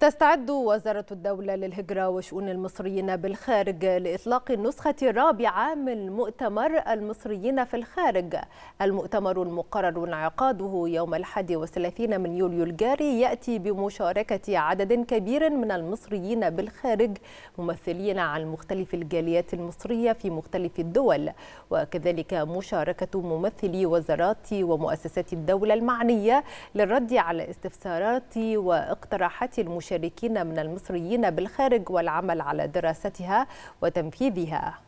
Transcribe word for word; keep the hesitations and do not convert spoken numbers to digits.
تستعد وزارة الدولة للهجرة وشؤون المصريين بالخارج لإطلاق النسخة الرابعة من مؤتمر المصريين في الخارج. المؤتمر المقرر انعقاده يوم الحادي والثلاثين من يوليو الجاري يأتي بمشاركة عدد كبير من المصريين بالخارج ممثلين عن مختلف الجاليات المصرية في مختلف الدول، وكذلك مشاركة ممثلي وزارات ومؤسسات الدولة المعنية للرد على استفسارات واقتراحات المشاركين من المصريين بالخارج والعمل على دراستها وتنفيذها.